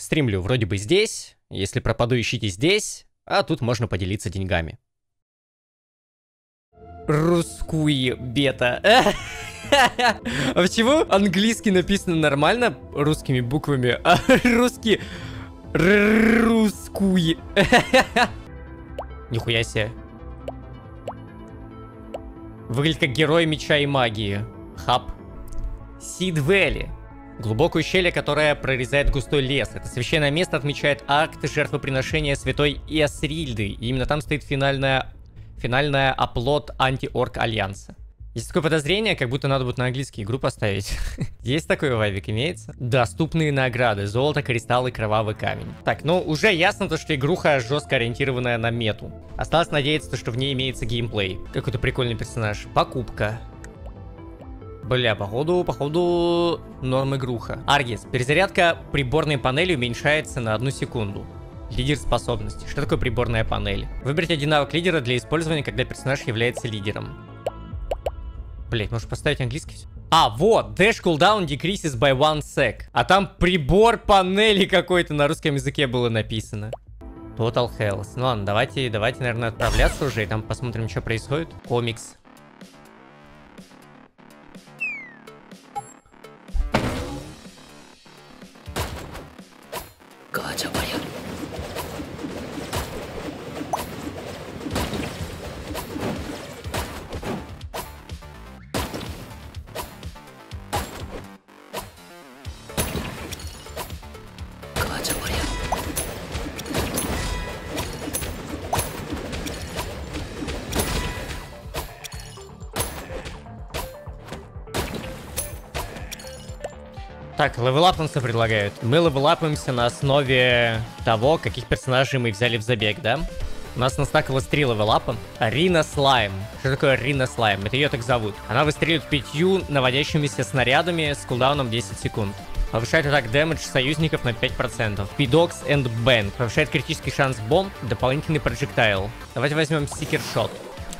Стримлю вроде бы здесь, если пропаду, ищите здесь, а тут можно поделиться деньгами. Русскую бета. А почему английский написано нормально русскими буквами, а русский... Русскую. Нихуя себе. Выглядит как герой меча и магии. Хаб. Сидвэли. Глубокую щель, которая прорезает густой лес. Это священное место отмечает акт жертвоприношения святой Иосрильды. И именно там стоит финальная оплот анти-орк альянса. Есть такое подозрение, как будто надо будет на английский игру поставить. Есть такой вайбик, имеется? Доступные награды. Золото, кристаллы, кровавый камень. Так, ну уже ясно то, что игруха жестко ориентированная на мету. Осталось надеяться, что в ней имеется геймплей. Какой-то прикольный персонаж. Покупка. Бля, походу норм игруха. Аргис. Перезарядка приборной панели уменьшается на 1 секунду. Лидер способности. Что такое приборная панель? Выберите один навык лидера для использования, когда персонаж является лидером. Блять, может поставить английский? А, вот, dash cooldown decreases by 1 sec. А там прибор панели какой-то на русском языке было написано. Total Health. Ну ладно, давайте, наверное, отправляться уже, и там посмотрим, что происходит. Комикс. Так, левелапнуться предлагают. Мы левелапаемся на основе того, каких персонажей мы взяли в забег, да? У нас настакалось 3 левелапа. Рина Слайм. Что такое Рина Слайм? Это ее так зовут. Она выстреливает 5 наводящимися снарядами с кулдауном 10 секунд. Повышает атак дэмэдж союзников на 5%. Speedox and bank. Повышает критический шанс бомб. Дополнительный проджектайл. Давайте возьмем Сикершот.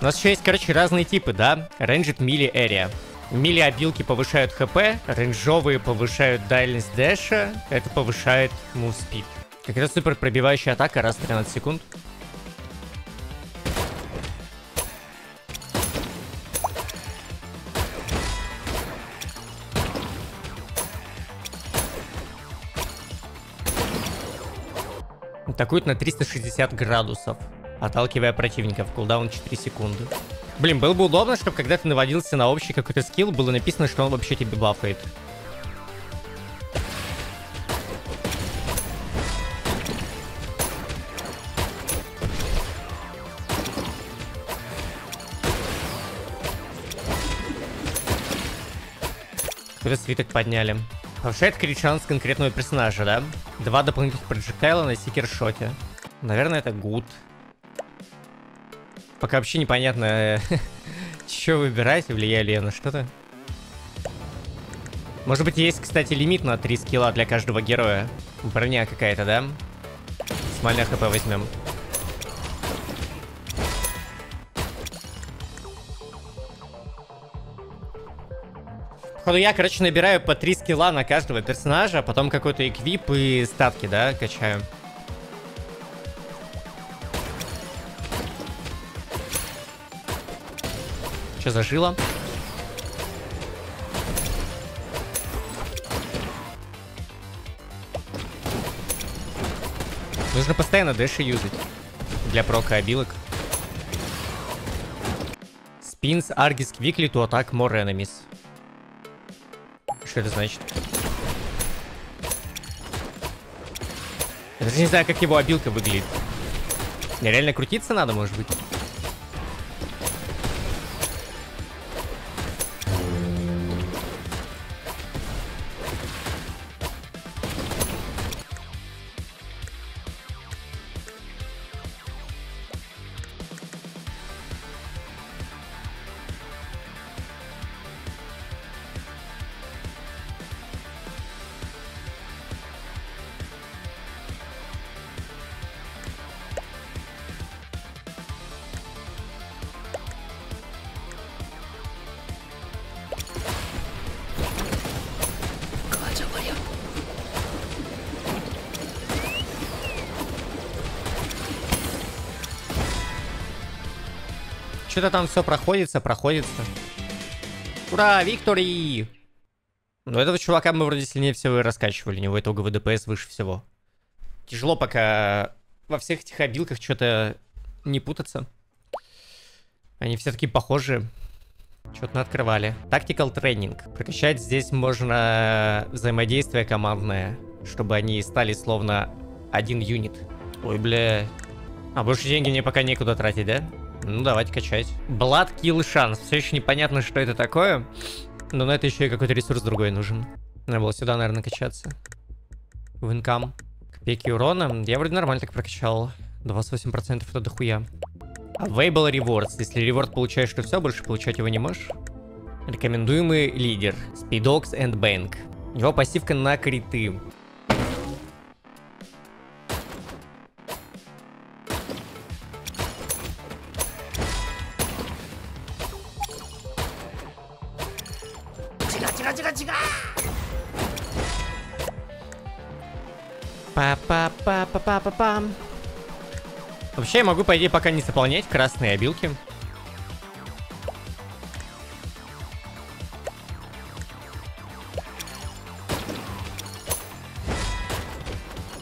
У нас еще есть, короче, разные типы, да? Ranged, melee, area. Мили-обилки повышают хп, рейнджовые повышают дальность дэша, это повышает мув спид. Какая-то супер пробивающая атака раз в 13 секунд. Атакует на 360 градусов, отталкивая противников, кулдаун 4 секунды. Блин, было бы удобно, чтобы когда ты наводился на общий какой-то скилл, было написано, что он вообще тебе бафает. Какой-то свиток подняли. Повышает крит шанс конкретного персонажа, да? 2 дополнительных проджектайла на Сикершоте. Наверное, это гуд. Пока вообще непонятно, что выбирать, влияю ли я на что-то. Может быть, есть, кстати, лимит на 3 скилла для каждого героя. Броня какая-то, да? Смальное хп возьмем. Походу я, короче, набираю по 3 скилла на каждого персонажа, а потом какой-то эквип и статки, да, качаю. Что зажило? Нужно постоянно дэши юзать для прока обилок. Спинс, Аргис, Квикли, to attack more enemies. Что это значит? Я даже не знаю, как его обилка выглядит. Мне реально крутиться надо, может быть? Что-то там все проходится. Ура, Виктори! Но этого чувака мы вроде сильнее всего и раскачивали. У него итоговый ДПС выше всего. Тяжело пока во всех этих обилках что-то не путаться. Они все такие похожи. Что-то наоткрывали. Тактикал трейнинг. Прокачать здесь можно взаимодействие командное, чтобы они стали словно один юнит. Ой, бля. А больше деньги мне пока некуда тратить, да? Ну, давайте качать. Blood kill шанс. Все еще непонятно, что это такое. Но на это еще и какой-то ресурс другой нужен. Надо было сюда, наверное, качаться. В инкам. Копейки урона. Я вроде нормально так прокачал. 28% это дохуя. Available rewards. Если реворд получаешь, то все, больше получать его не можешь. Рекомендуемый лидер. Speedox and bank. У него пассивка на криты. Па-па-па-па-па-па-пам. Вообще я могу, по идее, пока не заполнять красные обилки.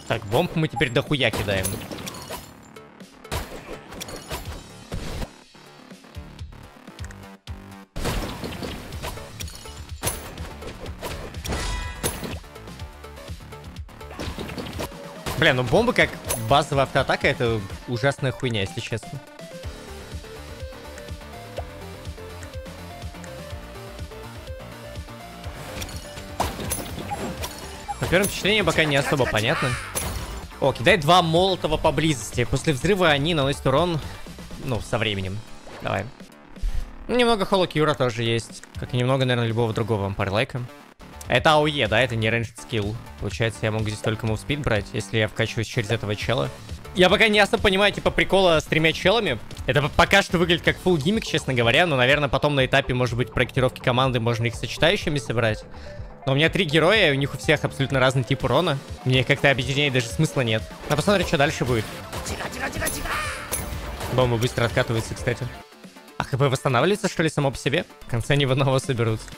Так, бомб мы теперь дохуя кидаем. Бля, ну бомбы как базовая автоатака, это ужасная хуйня, если честно. По первым впечатлениям пока не особо понятно. О, кидай два молотова поблизости. После взрыва они наносят урон, ну, со временем. Давай. Немного холокюра тоже есть. Как и немного, наверное, любого другого ампарлайка. Это АОЕ, да, это не ranged скилл. Получается, я могу здесь только мувспид брать, если я вкачиваюсь через этого чела. Я пока не особо понимаю, типа, прикола с тремя челами. Это пока что выглядит как full гиммик, честно говоря. Но, наверное, потом на этапе, может быть, проектировки команды можно их сочетающими собрать. Но у меня три героя, и у них у всех абсолютно разный тип урона. Мне их как-то объединять даже смысла нет. А посмотрим, что дальше будет. Бомбы быстро откатываются, кстати. А ХП восстанавливается, что ли, само по себе? В конце они в одного соберутся.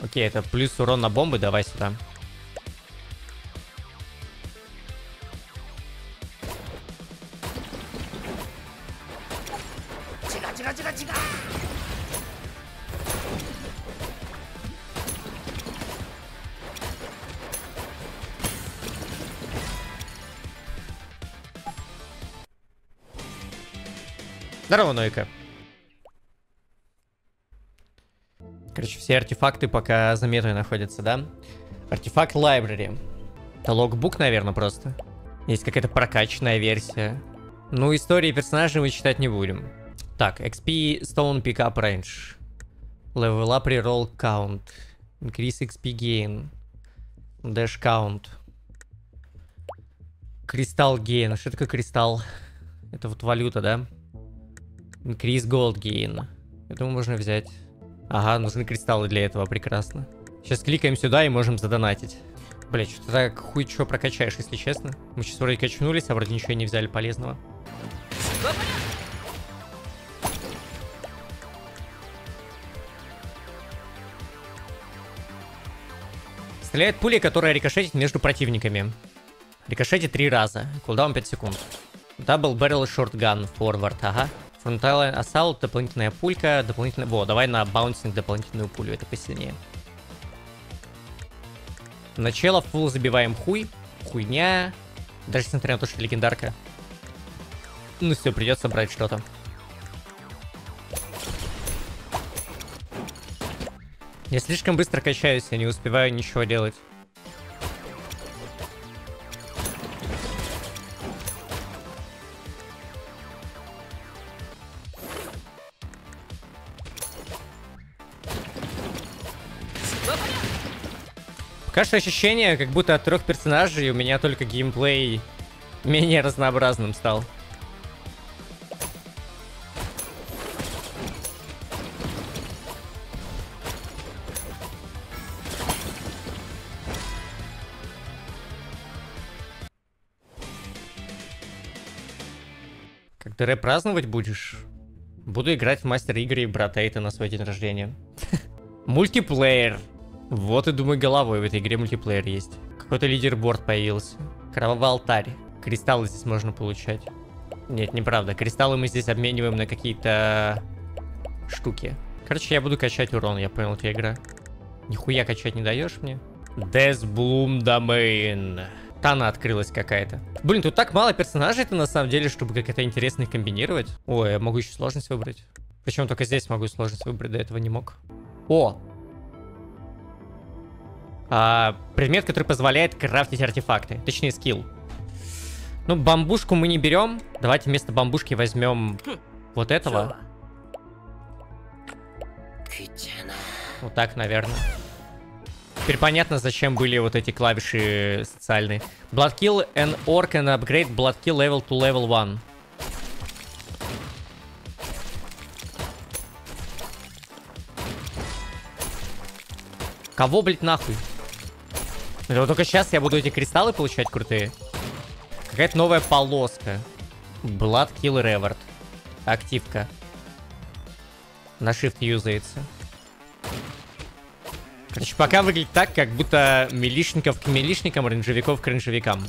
Окей, это плюс урон на бомбы, давай сюда. Тихо. Здорово, Нойка. Короче, все артефакты пока за метой находятся, да? Артефакт library. Это логбук, наверное, просто. Есть какая-то прокачанная версия. Ну, истории персонажей мы читать не будем. Так, XP, stone, pick up range. Level up, reroll count. Increase XP gain. Dash count. Кристалл gain. А что такое кристалл? Это вот валюта, да? Increase gold gain. Я думаю, можно взять... Ага, нужны кристаллы для этого, прекрасно. Сейчас кликаем сюда и можем задонатить. Бля, что-то так хуй чё прокачаешь, если честно. Мы сейчас вроде качнулись, а вроде ничего не взяли полезного. Стреляет пуля, которая рикошетит между противниками. Рикошетит 3 раза. Кулдаун 5 секунд. Double barrel shotgun forward, ага. Фронтальный ассалт, дополнительная пулька, дополнительная... Во, давай на баунсинг дополнительную пулю, это посильнее. Начало в пул забиваем хуй. Хуйня. Даже несмотря на то, что легендарка. Ну все, придется брать что-то. Я слишком быстро качаюсь, я не успеваю ничего делать. Пока что ощущение, как будто от 3 персонажей у меня только геймплей менее разнообразным стал. Как ты рэп праздновать будешь? Буду играть в мастер игры и брата Эйта на свой день рождения. Мультиплеер. Вот и думаю головой, в этой игре мультиплеер есть. Какой-то лидерборд появился. Кровавый алтарь. Кристаллы здесь можно получать. Нет, неправда. Кристаллы мы здесь обмениваем на какие-то штуки. Короче, я буду качать урон, я понял, эта игра. Нихуя качать не даешь мне. Дезблум-домен. Тана открылась какая-то. Блин, тут так мало персонажей-то на самом деле, чтобы как-то интересно их комбинировать. Ой, я могу еще сложность выбрать. Причем только здесь могу сложность выбрать, до этого не мог. О! Предмет, который позволяет крафтить артефакты. Точнее, скилл. Ну, бамбушку мы не берем. Давайте вместо бамбушки возьмем вот этого. Вот так, наверное. Теперь понятно, зачем были вот эти клавиши социальные. Blood kill and orc and upgrade blood kill level to level 1. Кого, блядь, нахуй? Вот только сейчас я буду эти кристаллы получать крутые. Какая-то новая полоска. Blood kill reward. Активка. На shift юзается. Короче, пока выглядит так, как будто милишников к милишникам, ренжевиков к ренжевикам.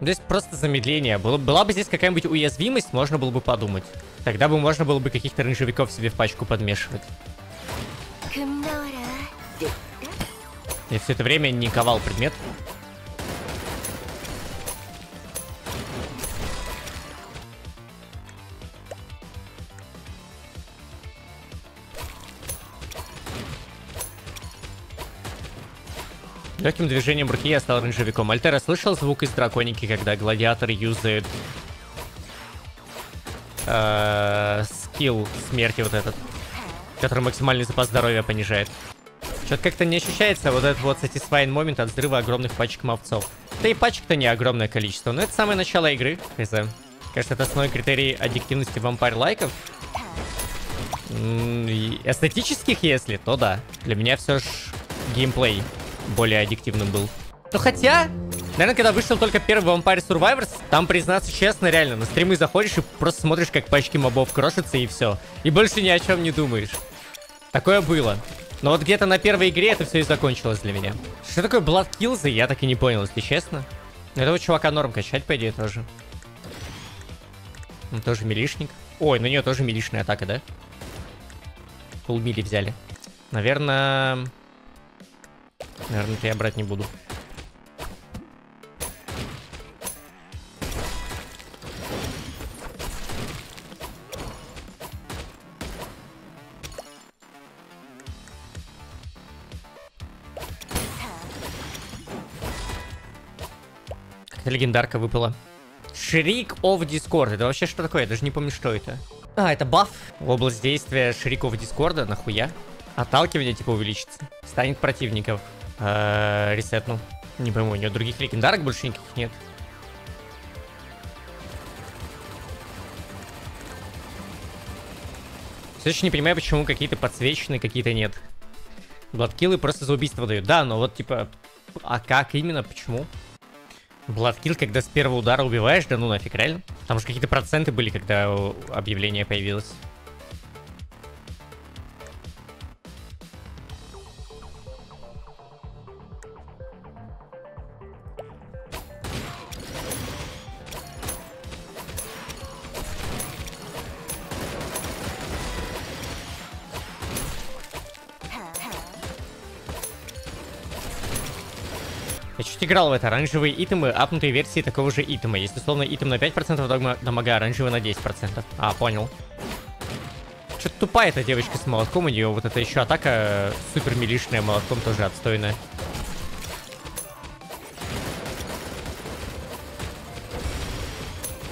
Здесь просто замедление. Была бы здесь какая-нибудь уязвимость, можно было бы подумать. Тогда бы можно было бы каких-то ренжевиков себе в пачку подмешивать. Я все это время не ковал предмет. Легким движением руки я стал ренжевиком. Альтера слышал звук из драконики, когда гладиатор юзает скилл смерти вот этот, который максимальный запас здоровья понижает. Что-то как-то не ощущается вот этот вот satisfying момент от взрыва огромных пачек мовцов. Да и пачек-то не огромное количество, но это самое начало игры. Кажется, это основной критерий аддиктивности вампир-лайков. Эстетических, если, то да. Для меня все же геймплей более аддиктивным был. Ну хотя, наверное, когда вышел только первый Vampire Survivors, там, признаться честно, реально, на стримы заходишь и просто смотришь, как пачки мобов крошатся, и все. И больше ни о чем не думаешь. Такое было. Но вот где-то на первой игре это все и закончилось для меня. Что такое Blood Kills, я так и не понял, если честно. Этого чувака норм качать, по идее, тоже. Он тоже милишник. Ой, на нее тоже милишная атака, да? Полмили взяли. Наверное, я брать не буду. Как-то легендарка выпала. Шрик оф дискорд. Это вообще что такое? Я даже не помню, что это. А, это баф. Область действия шриков дискорда. Нахуя? Отталкивание типа увеличится. Станет противников. Ресетнул. Не пойму, у него других легендарок больше никаких нет. Все еще не понимаю, почему какие-то подсвечены, какие-то нет. Бладкиллы просто за убийство дают. Да, но вот типа... А как именно? Почему? Бладкилл, когда с первого удара убиваешь, да ну нафиг, реально? Там же какие-то проценты были, когда объявление появилось. Играл в это. Оранжевые итемы, апнутые версии такого же итема. Есть условно итем на 5%, дамага оранжевый на 10%. А, понял. Что-то тупая эта девочка с молотком. У нее вот эта еще атака супер милишная, молотком тоже отстойная.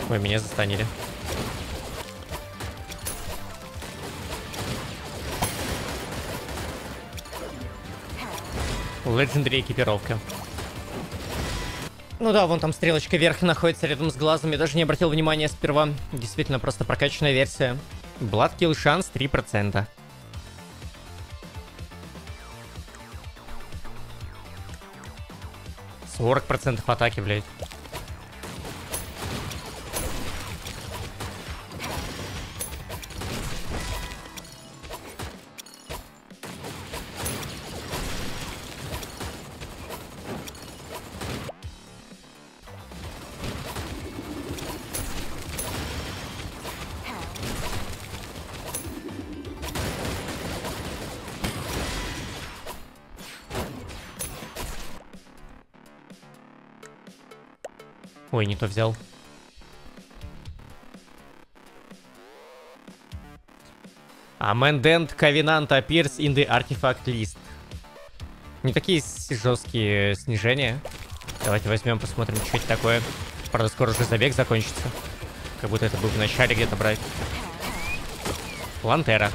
Ой, меня застанили. Legendary экипировка. Ну да, вон там стрелочка вверх находится рядом с глазом. Я даже не обратил внимания сперва. Действительно, просто прокачанная версия. Blood kill шанс 3%. С 40% атаки, блядь. Ой, не то взял. Amendment Covenant appears in the artifact list. Не такие жесткие снижения. Давайте возьмем, посмотрим, что это такое. Правда, скоро уже забег закончится. Как будто это был в начале где-то брать. Лантера.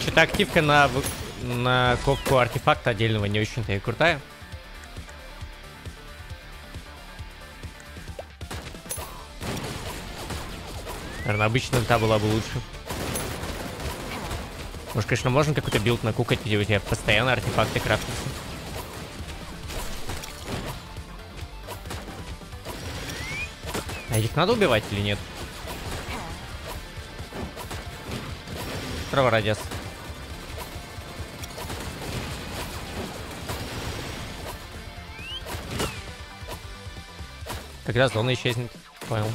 Что-то активка на копку артефакта отдельного не очень-то и крутая. Наверное, обычно та была бы лучше. Может, конечно, можно какой-то билд накукать, где у тебя постоянно артефакты крафтятся. А их надо убивать или нет? Праворадец. Когда зона исчезнет, понял.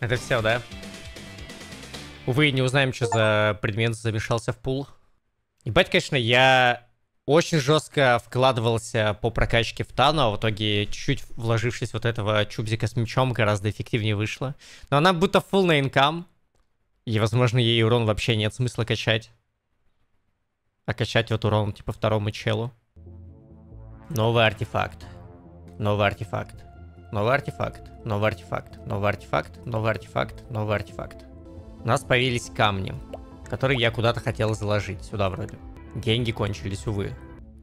Это все, да? Увы, не узнаем, что за предмет замешался в пул. Ебать, конечно, я очень жестко вкладывался по прокачке в Тану, а в итоге, чуть-чуть вложившись вот этого чубзика с мечом, гораздо эффективнее вышло. Но она будто full на инкам, и, возможно, ей урон вообще нет смысла качать. А качать вот урон, типа, второму челу. Новый артефакт. Новый артефакт. Новый артефакт. Новый артефакт, новый артефакт, новый артефакт, новый артефакт. У нас появились камни, которые я куда-то хотел заложить. Сюда вроде. Деньги кончились, увы.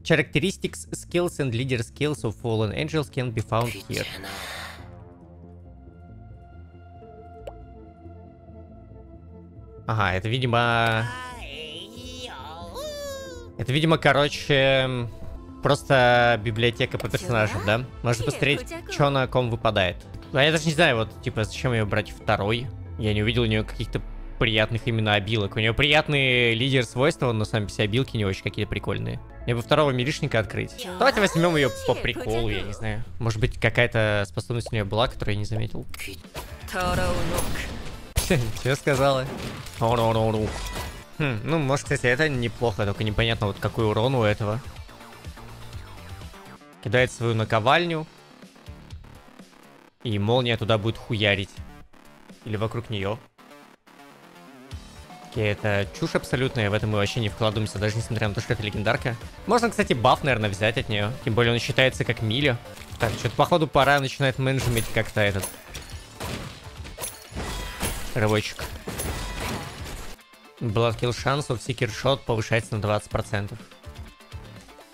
Characteristics, skills and leader skills of fallen angels can be found here. Ага, это, видимо... Это, видимо, короче... Просто библиотека по персонажам, да? Можно посмотреть, что на ком выпадает. А я даже не знаю, вот, типа, зачем ее брать второй. Я не увидел у нее каких-то приятных именно обилок. У нее приятные лидер свойства, но сами все обилки не очень какие-то прикольные. Мне бы второго миришника открыть. Давайте возьмем ее по приколу, я не знаю. Может быть, какая-то способность у нее была, которую я не заметил. Все сказала. Ну, может, кстати, это неплохо, только непонятно, вот какой урон у этого. Кидает свою наковальню. И молния туда будет хуярить. Или вокруг нее. Окей, это чушь абсолютная. В этом мы вообще не вкладываемся, даже несмотря на то, что это легендарка. Можно, кстати, баф, наверное, взять от нее. Тем более он считается как миля. Так, что-то, походу, пора начинать менеджмент как-то этот. Рывочек. Blood kill шансов, Сикершот повышается на 20%.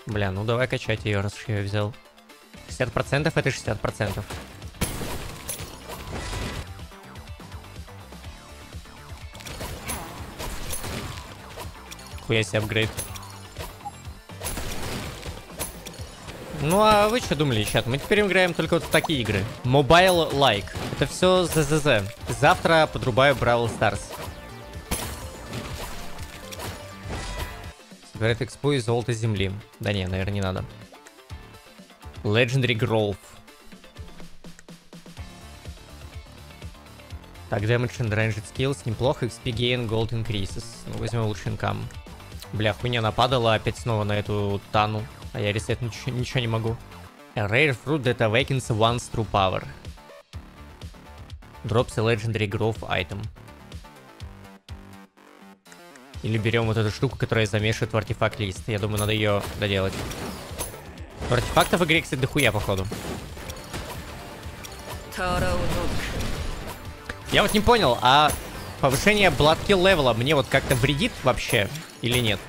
Бля, ну давай качать ее, раз уж я ее взял. 60% это 60%. Хуя себе апгрейд. Ну а вы что думали, чат? Мы теперь играем только вот в такие игры. Mobile like. Это все ЗЗЗ. Завтра подрубаю Бравл Старс. Говорят, экспо и золото земли. Да не, наверное, не надо. Legendary Grove. Так, Damage and Ranged Skills. Неплохо. XP Gain, Gold Increases. Ну, возьмем лучше инкам. Бля, хуйня нападала опять снова на эту Тану. А я ресет ничего не могу. A rare Fruit that awakens once through power. Drops a Legendary Grove item. Или берем вот эту штуку, которая замешивает в артефакт лист. Я думаю, надо ее доделать. Но артефактов в игре, кстати, дохуя, походу. Я вот не понял, а повышение Blood Kill левела мне вот как-то вредит вообще? Или нет?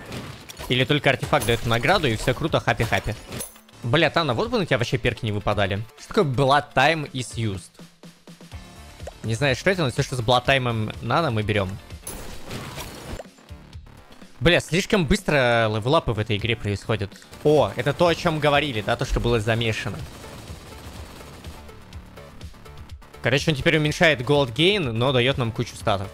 Или только артефакт дает награду, и все круто, хаппи-хаппи. Бля, Тана, вот бы на тебя вообще перки не выпадали. Что такое Blood Time is used? Не знаю, что это, но все, что с Blood Time надо, мы берем. Бля, слишком быстро левелапы в этой игре происходят. О, это то, о чем говорили, да, то, что было замешано. Короче, он теперь уменьшает голд гейн, но дает нам кучу статов.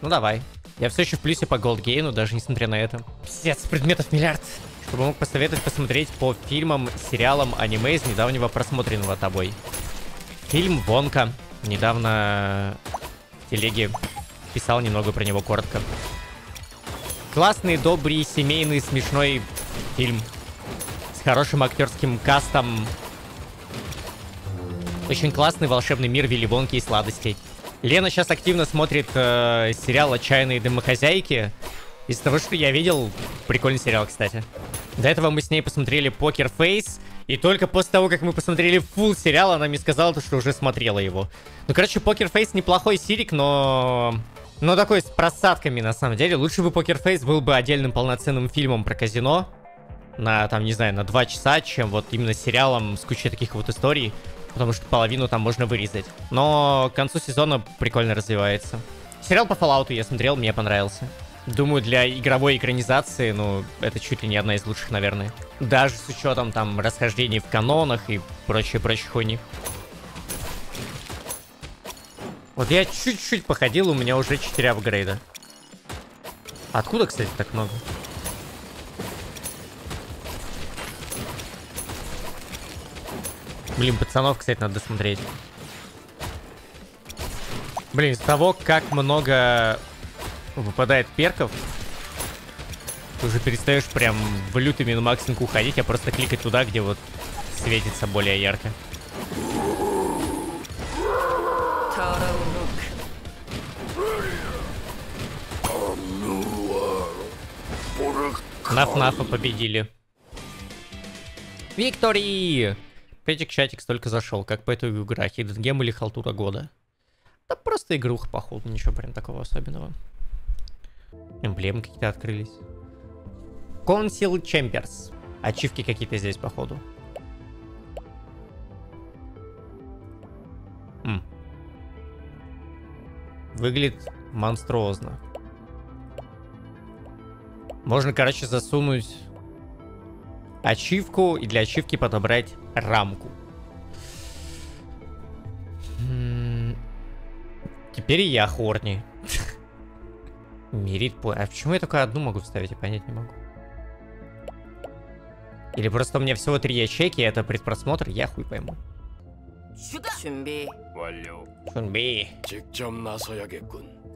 Ну давай. Я все еще в плюсе по голд гейну, даже несмотря на это. Пиздец, предметов миллиард. Чтобы мог посоветовать посмотреть по фильмам, сериалам, аниме из недавнего просмотренного тобой. Фильм «Вонка». Недавно в телеге писал немного про него коротко. Классный, добрый, семейный, смешной фильм. С хорошим актерским кастом. Очень классный волшебный мир Вилли Вонки и сладостей. Лена сейчас активно смотрит сериал «Отчаянные домохозяйки». Из того, что я видел, прикольный сериал, кстати. До этого мы с ней посмотрели «Покер Фейс». И только после того, как мы посмотрели фулл сериал, она мне сказала, что уже смотрела его. Ну, короче, Покер Фейс неплохой сирик, но такой с просадками, на самом деле. Лучше бы Покер Фейс был бы отдельным полноценным фильмом про казино. На, там, не знаю, на 2 часа, чем вот именно сериалом с кучей таких вот историй. Потому что половину там можно вырезать. Но к концу сезона прикольно развивается. Сериал по Fallout я смотрел, мне понравился. Думаю, для игровой экранизации, ну, это чуть ли не одна из лучших, наверное. Даже с учетом там расхождений в канонах и прочей хуйни. Вот я чуть-чуть походил, у меня уже 4 апгрейда. Откуда, кстати, так много? Блин, пацанов, кстати, надо досмотреть. Блин, из того, как много выпадает перков, ты уже перестаешь прям в лютыми на максинку уходить, а просто кликать туда, где вот светится более ярко. Наф-нафа победили. Виктори! Петик-чатик столько зашел, как по этой игре, хиден гем или халтура года? Да просто игруха, походу, ничего прям такого особенного. Эмблемы какие-то открылись. Council Champions. Ачивки какие-то здесь, походу. Выглядит монструозно. Можно, короче, засунуть ачивку и для ачивки подобрать рамку. Теперь я хорни. Мирит по... А почему я только одну могу вставить, я понять не могу. Или просто у меня всего 3 ячейки, это предпросмотр, я хуй пойму. Сюда. Шунби.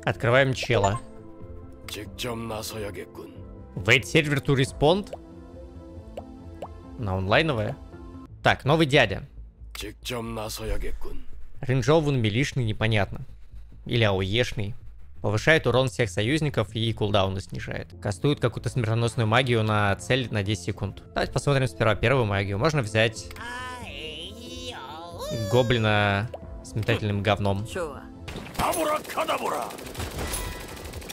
Открываем чела. Вейт сервер to respond. На онлайновое. Так, новый дядя. Ринжовун, милишный, непонятно. Или ауешный. Повышает урон всех союзников и кулдауны снижает. Кастует какую-то смертоносную магию на цель на 10 секунд. Давайте посмотрим сперва первую магию. Можно взять гоблина с метательным говном. Абура-Кудабура.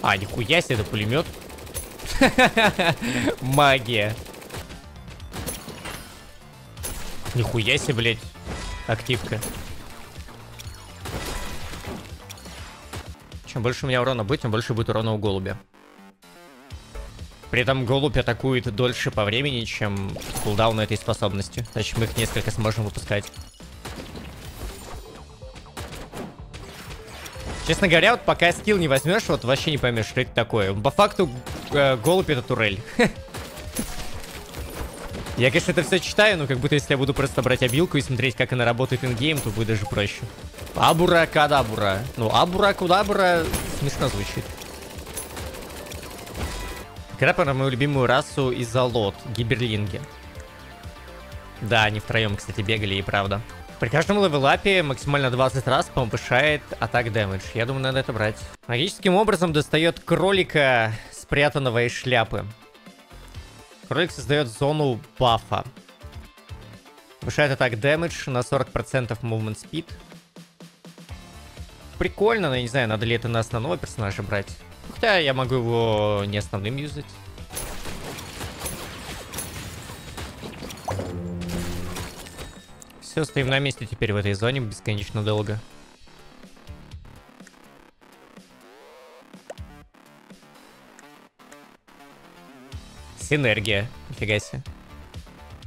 А, нихуя себе, это пулемет. Магия. Нихуя себе, блядь, активка. Чем больше у меня урона будет, тем больше будет урона у голубя. При этом голубь атакует дольше по времени, чем кулдаун этой способности. Значит, мы их несколько сможем выпускать. Честно говоря, вот пока скилл не возьмешь, вот вообще не поймешь, что это такое. По факту голубь это турель. Я, конечно, это все читаю, но как будто если я буду просто брать обилку и смотреть, как она работает ингейм, то будет даже проще. Абура-Кудабура. Ну, Абура-Кудабура смешно звучит. Игра про мою любимую расу из Алод, гиберлинги. Да, они втроем, кстати, бегали, и правда. При каждом левелапе максимально 20 раз повышает атак дэмэдж. Я думаю, надо это брать. Магическим образом достает кролика, спрятанного из шляпы. Кролик создает зону бафа. Повышает атак дэмэдж на 40% movement speed. Прикольно, но я не знаю, надо ли это на основного персонажа брать. Хотя я могу его не основным юзать. Все, стоим на месте теперь в этой зоне бесконечно долго. Синергия. Нифига себе.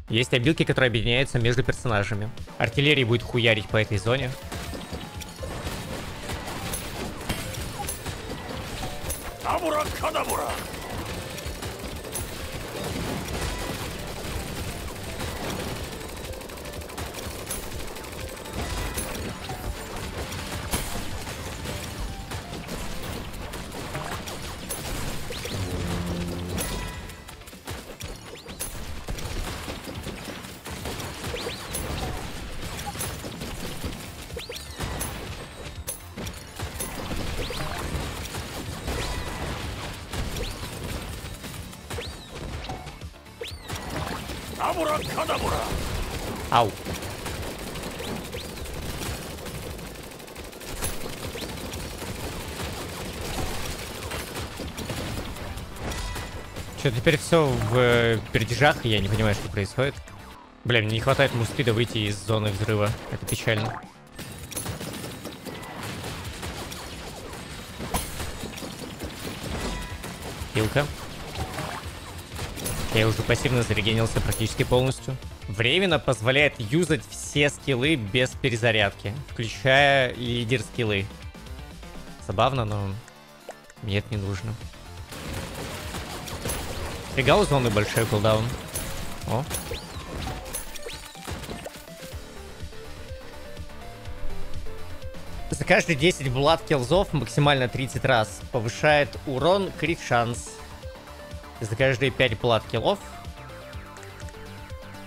Есть обилки, которые объединяются между персонажами. Артиллерия будет хуярить по этой зоне. Абура-Кудабура. Абура-Кудабура. Ау. Что, теперь все в пердежах, я не понимаю, что происходит. Бля, мне не хватает муспида выйти из зоны взрыва. Это печально. Пилка. Я уже пассивно зарегенился практически полностью. Временно позволяет юзать все скиллы без перезарядки, включая лидер скиллы. Забавно, но мне это не нужно. Фигал зоны большой кулдаун. О. За каждые 10 blood киллзов максимально 30 раз. Повышает урон, крит шанс. За каждые 5 blood киллов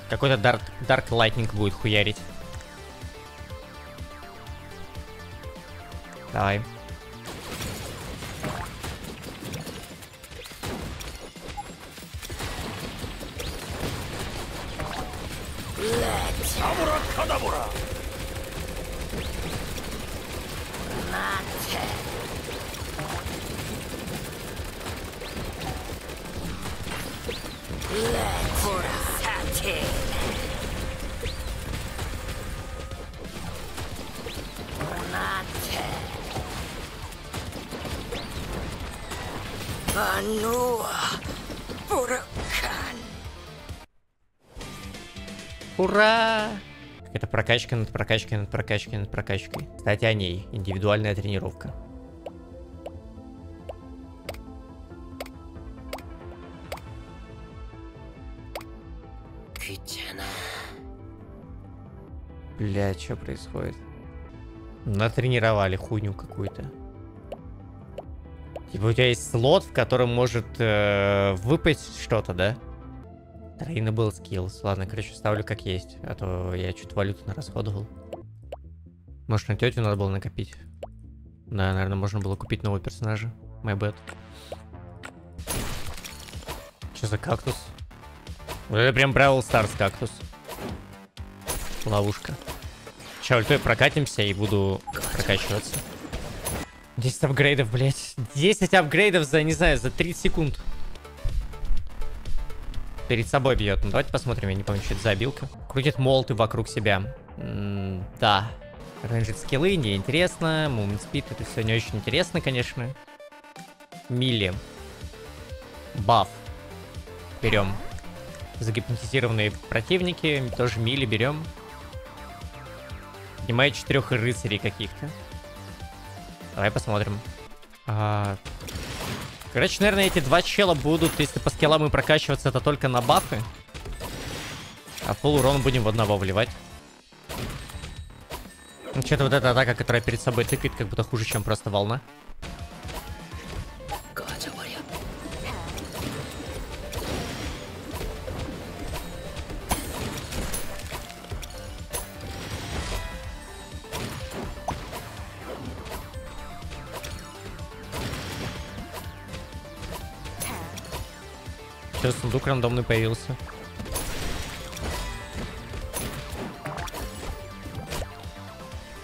какой-то дарк лайтнинг будет хуярить. Давай. Ура! Это прокачка над прокачкой над прокачкой над прокачкой. Кстати, о ней. Индивидуальная тренировка. Бля, что происходит? Натренировали хуйню какую-то. Типа у тебя есть слот, в котором может выпасть что-то, да? Trainable skills. Ладно, короче, ставлю как есть. А то я чуть валюту нарасходовал. Может, на тетю надо было накопить? Да, наверное, можно было купить нового персонажа. My bad. Что за кактус? Вот это прям Бравл Старс кактус. Ловушка. Сейчас ультой прокатимся и буду прокачиваться. 10 апгрейдов, блять. 10 апгрейдов за, не знаю, за 30 секунд. Перед собой бьет. Ну, давайте посмотрим, я не помню, что это за обилка. Крутит молоты вокруг себя. Да. Рейнджит скиллы, неинтересно. Мумент спид, это все не очень интересно, конечно. Милли. Баф. Берем. Загипнотизированные противники. Тоже милли берем. Снимает 4 рыцарей каких-то. Давай посмотрим. Короче, наверное, эти два чела будут, если по скиллам и прокачиваться, это только на бафы. А пол урона будем в одного вливать. Ну, что-то вот эта атака, которая перед собой тыкает, как будто хуже, чем просто волна. Сейчас сундук рандомный появился.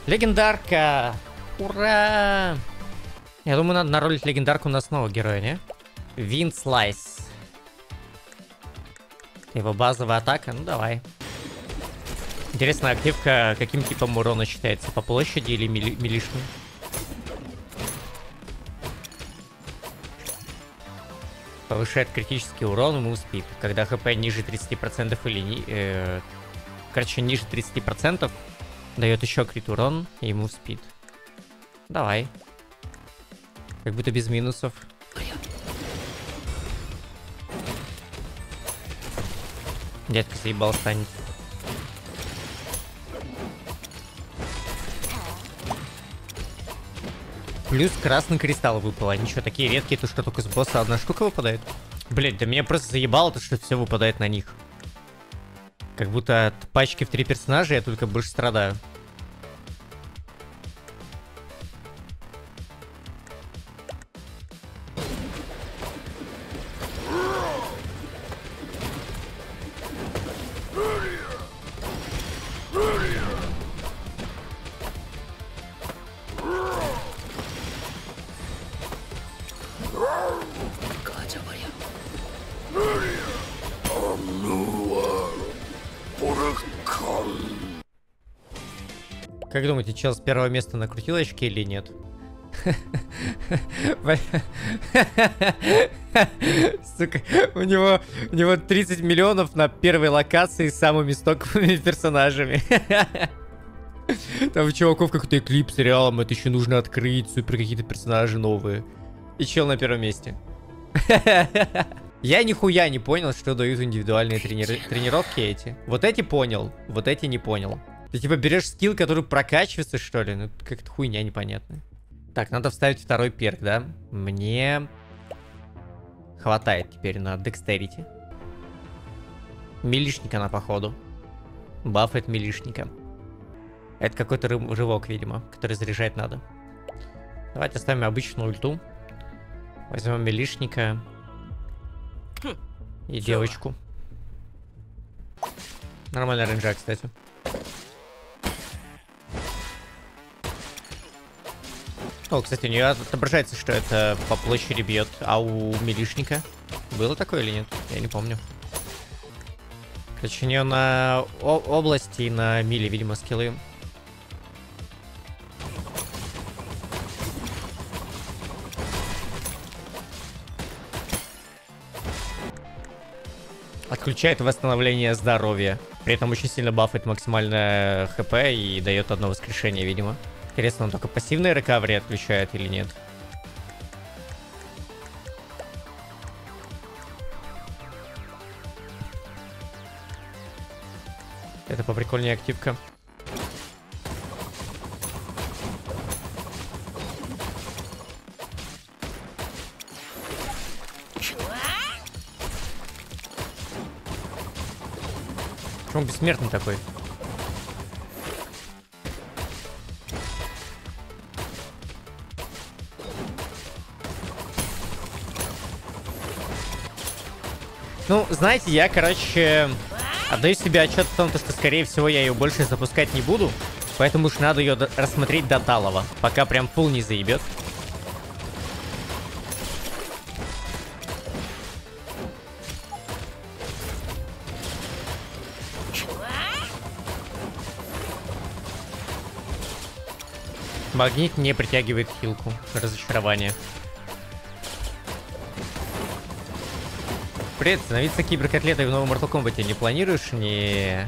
Легендарка! Ура! Я думаю, надо наролить легендарку на основу героя, не? Вин Слайс. Его базовая атака, ну давай. Интересно, активка каким типом урона считается? По площади или милишным? Повышает критический урон и мувспид, когда хп ниже 30% или не... короче, ниже 30% дает еще крит урон и мувспид. Давай. Как будто без минусов. Дядька заебал станет. Плюс красный кристалл выпал. Они что, такие редкие, то что только с босса одна штука выпадает? Блять, да меня просто заебало то, что все выпадает на них. Как будто от пачки в 3 персонажа я только больше страдаю. Как думаете, чел с первого места накрутил очки или нет? Сука, у него 30 миллионов на первой локации с самыми стоковыми персонажами. Там у чуваков какой-то клип с реалом, это еще нужно открыть, супер какие-то персонажи новые. И чел на первом месте. Я нихуя не понял, что дают индивидуальные тренировки эти. Вот эти понял, вот эти не понял. Ты типа берешь скилл, который прокачивается, что ли? Ну, как-то хуйня непонятная. Так, надо вставить второй перк, да? Мне хватает теперь на декстерити. Милишник она, походу. Баффет милишника. Это какой-то рывок, видимо, который заряжать надо. Давайте оставим обычную ульту. Возьмем милишника. И девочку. Нормальная рейнджа, кстати. О, кстати, у нее отображается, что это по площади бьет, а у милишника было такое или нет? Я не помню. Короче, у нее на области и на мили, видимо, скиллы. Отключает восстановление здоровья. При этом очень сильно бафает максимальное хп и дает одно воскрешение, видимо. Интересно, он только пассивные рекавери отключает или нет? Это поприкольнее активка. Почему он бессмертный такой? Ну, знаете, я, короче, отдаю себе отчет в том, что, скорее всего, я ее больше запускать не буду. Поэтому уж надо ее рассмотреть до талого, пока прям фул не заебет. Магнит не притягивает хилку. Разочарование. Привет, становиться киберкотлетой в новом Mortal Kombat не планируешь? Не.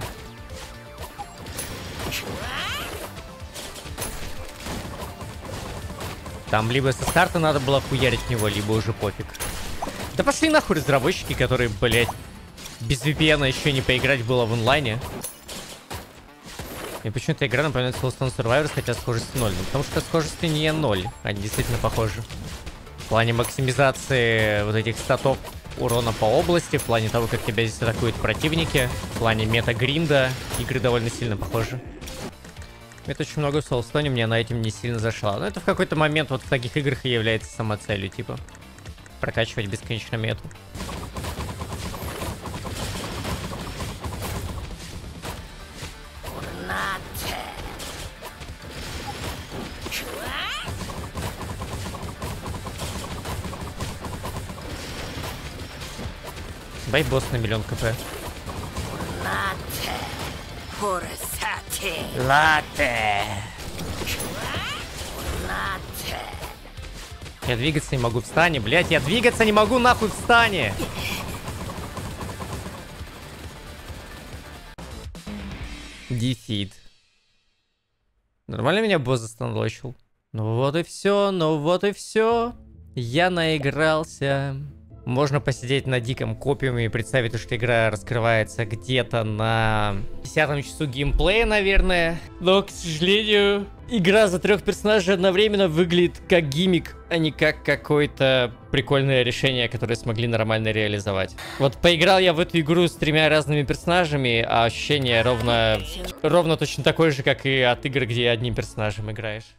Там либо со старта надо было хуярить в него, либо уже пофиг. Да пошли нахуй разработчики, которые, блять, без VPN еще не поиграть было в онлайне. И почему-то игра напоминает Soulstone Survivors, хотя схожесть 0. Ну, потому что схожесть не 0, они действительно похожи. В плане максимизации вот этих статов. Урона по области, в плане того, как тебя здесь атакуют противники, в плане мета-гринда, игры довольно сильно похожи. Это очень много в Soulstone, мне на этим не сильно зашло. Но это в какой-то момент вот в таких играх и является самоцелью, типа прокачивать бесконечно мету. Дай босс на миллион кп. Латте. Я двигаться не могу в стане, блять, я двигаться не могу нахуй в стане. Дефит. Нормально меня босс застанлочил. Ну вот и все, ну вот и все. Я наигрался. Можно посидеть на диком копиуме и представить, что игра раскрывается где-то на 10-м часу геймплея, наверное. Но, к сожалению, игра за трех персонажей одновременно выглядит как гиммик, а не как какое-то прикольное решение, которое смогли нормально реализовать. Вот поиграл я в эту игру с тремя разными персонажами, а ощущение ровно точно такое же, как и от игр, где одним персонажем играешь.